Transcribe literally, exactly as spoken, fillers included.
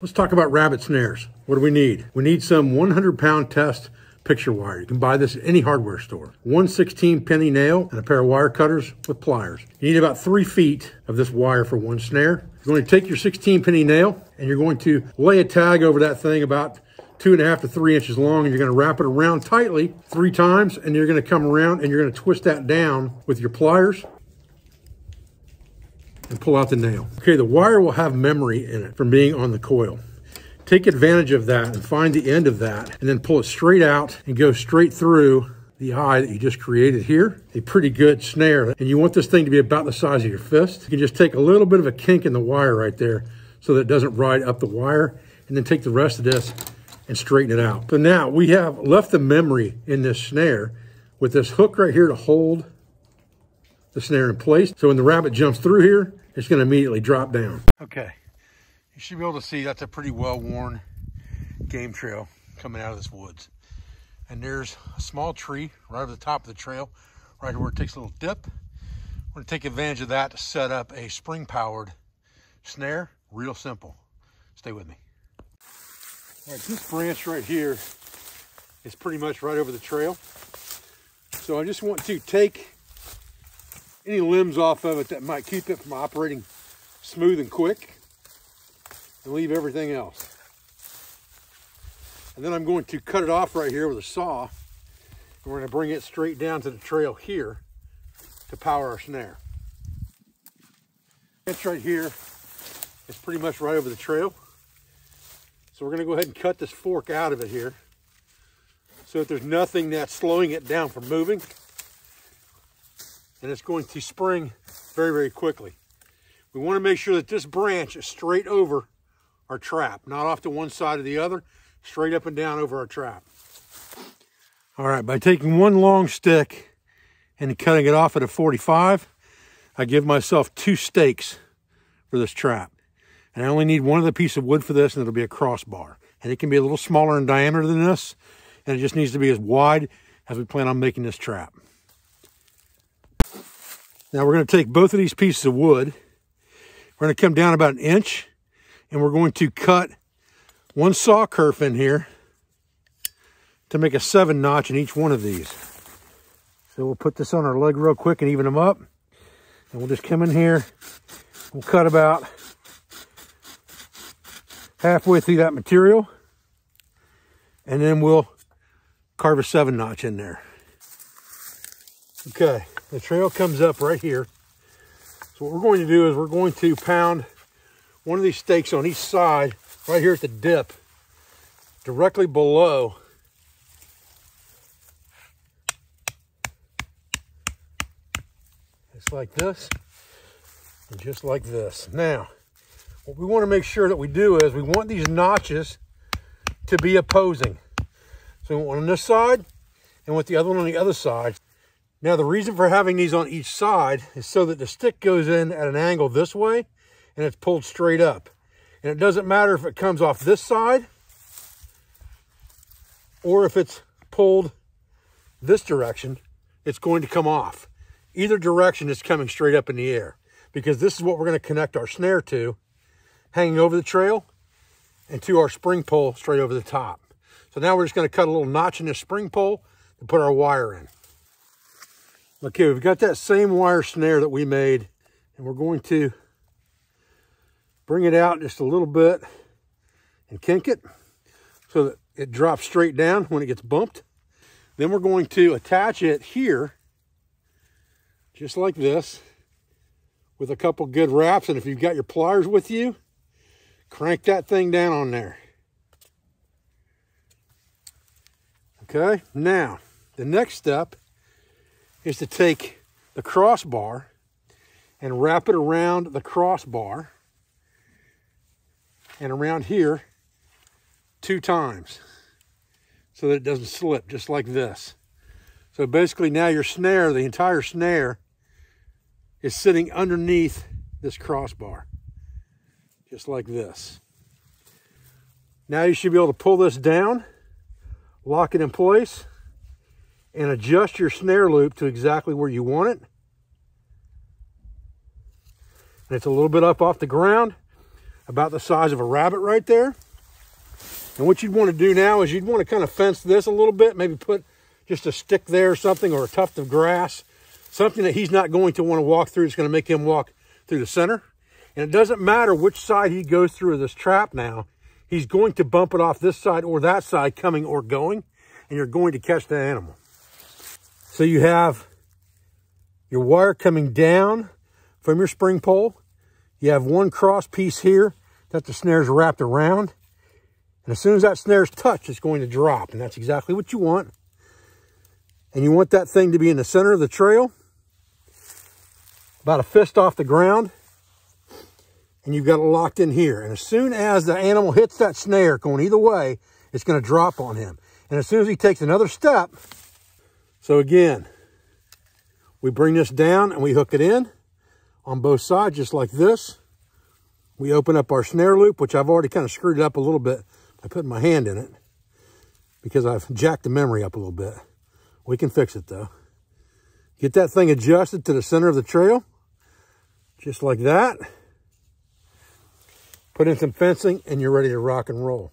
Let's talk about rabbit snares. What do we need? We need some one hundred pound test picture wire. You can buy this at any hardware store. one sixteenth penny nail and a pair of wire cutters with pliers. You need about three feet of this wire for one snare. You're going to take your sixteen penny nail and you're going to lay a tag over that thing about two and a half to three inches long, and you're going to wrap it around tightly three times, and you're going to come around and you're going to twist that down with your pliers and pull out the nail. Okay, the wire will have memory in it from being on the coil. Take advantage of that and find the end of that and then pull it straight out and go straight through the eye that you just created here. A pretty good snare. And you want this thing to be about the size of your fist. You can just take a little bit of a kink in the wire right there so that it doesn't ride up the wire, and then take the rest of this and straighten it out. So now we have left the memory in this snare with this hook right here to hold the snare in place. So when the rabbit jumps through here, it's going to immediately drop down. Okay. You should be able to see that's a pretty well-worn game trail coming out of this woods. And there's a small tree right over the top of the trail, right where it takes a little dip. We're going to take advantage of that to set up a spring-powered snare. Real simple. Stay with me. All right, this branch right here is pretty much right over the trail. So I just want to take any limbs off of it that might keep it from operating smooth and quick, and leave everything else. And then I'm going to cut it off right here with a saw, and we're going to bring it straight down to the trail here to power our snare. That's right here. It's pretty much right over the trail. So we're going to go ahead and cut this fork out of it here so that there's nothing that's slowing it down from moving, and it's going to spring very, very quickly. We want to make sure that this branch is straight over our trap, not off to one side or the other, straight up and down over our trap. All right, by taking one long stick and cutting it off at a forty-five, I give myself two stakes for this trap. And I only need one other piece of wood for this, and it'll be a crossbar. And it can be a little smaller in diameter than this, and it just needs to be as wide as we plan on making this trap. Now we're going to take both of these pieces of wood. We're going to come down about an inch, and we're going to cut one saw kerf in here to make a seven notch in each one of these. So we'll put this on our leg real quick and even them up. And we'll just come in here. We'll cut about halfway through that material, and then we'll carve a seven notch in there. Okay, the trail comes up right here. So what we're going to do is we're going to pound one of these stakes on each side right here at the dip, directly below just like this and just like this. Now what we want to make sure that we do is we want these notches to be opposing, so we want one on this side and with the other one on the other side. Now the reason for having these on each side is so that the stick goes in at an angle this way and it's pulled straight up. And it doesn't matter if it comes off this side or if it's pulled this direction, it's going to come off. Either direction is coming straight up in the air, because this is what we're going to connect our snare to, hanging over the trail and to our spring pole straight over the top. So now we're just going to cut a little notch in this spring pole and put our wire in. Okay, we've got that same wire snare that we made, and we're going to bring it out just a little bit and kink it so that it drops straight down when it gets bumped. Then we're going to attach it here, just like this, with a couple good wraps. And if you've got your pliers with you, crank that thing down on there. Okay, now the next step is to take the crossbar and wrap it around the crossbar and around here two times so that it doesn't slip, just like this. So basically now your snare, the entire snare, is sitting underneath this crossbar, just like this. Now you should be able to pull this down, lock it in place, and adjust your snare loop to exactly where you want it. And it's a little bit up off the ground. about the size of a rabbit right there. And what you'd want to do now is you'd want to kind of fence this a little bit, maybe put just a stick there or something, or a tuft of grass, something that he's not going to want to walk through. It's going to make him walk through the center. And it doesn't matter which side he goes through of this trap now, he's going to bump it off this side or that side, coming or going, and you're going to catch that animal. So you have your wire coming down from your spring pole. You have one cross piece here that the snare's wrapped around. And as soon as that snare's touched, it's going to drop. And that's exactly what you want. And you want that thing to be in the center of the trail, about a fist off the ground. And you've got it locked in here. And as soon as the animal hits that snare going either way, it's going to drop on him. And as soon as he takes another step, so again, we bring this down and we hook it in on both sides, just like this. We open up our snare loop, which I've already kind of screwed it up a little bit. I put my hand in it because I've jacked the memory up a little bit. We can fix it though. Get that thing adjusted to the center of the trail, just like that. Put in some fencing and you're ready to rock and roll.